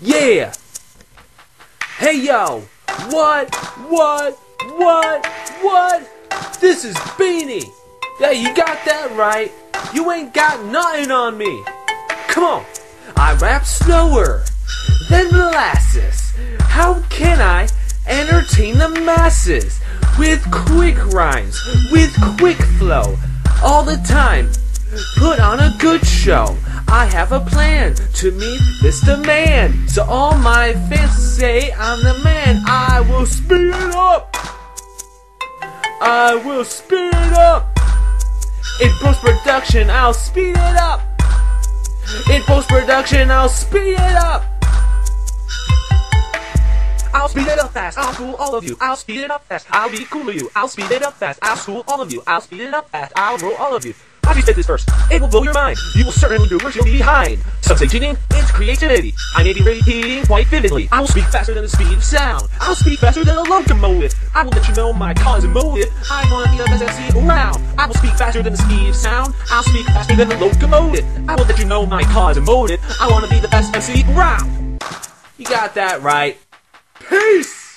Yeah! Hey yo! What? This is Bee-Knee! Yeah, you got that right! You ain't got nothing on me! Come on! I rap slower than molasses! How can I entertain the masses? With quick rhymes, with quick flow, all the time, put on a good show. I have a plan to meet this demand, so all my fans say I'm the man. I will speed it up, I will speed it up. In post-production I'll speed it up, in post-production I'll speed it up. I'll speed it up fast, I'll fool all of you, I'll speed it up fast, I'll be cool to you, I'll speed it up fast, I'll fool all of you, I'll speed it up fast, I'll rule all of you. I'll be said this first, it will blow your mind, you will certainly do worse, you'll be behind. Some say cheating, it's creativity, I may be repeating quite vividly. I will speak faster than the speed of sound, I'll speak faster than a locomotive, I will let you know my cause and motive, I want to be the best MC around. I will speak faster than the speed of sound, I'll speak faster than a locomotive, I will let you know my cause and motive, I want to be the best MC around. You got that right. Peace!